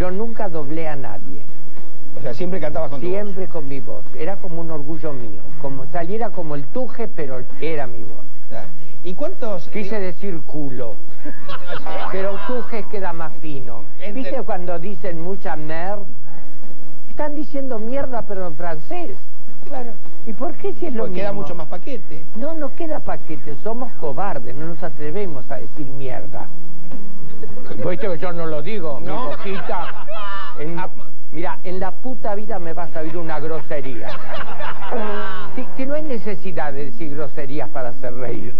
Yo nunca doblé a nadie. O sea, siempre cantabas con tu voz. Siempre con mi voz. Era como un orgullo mío. Como tal, era como el Tuje, pero era mi voz. Ah. ¿Y cuántos...? Quise decir culo. Pero Tuje queda más fino. ¿Viste cuando dicen mucha mierda? Están diciendo mierda, pero en francés. Claro. ¿Y por qué si es lo mismo? Porque queda mucho más paquete. No, no queda paquete. Somos cobardes. No nos atrevemos a decir mierda. ¿Viste que yo no lo digo? No. Mi cosita... Mira, en la puta vida me va a salir una grosería. Sí, que no hay necesidad de decir groserías para hacer reír.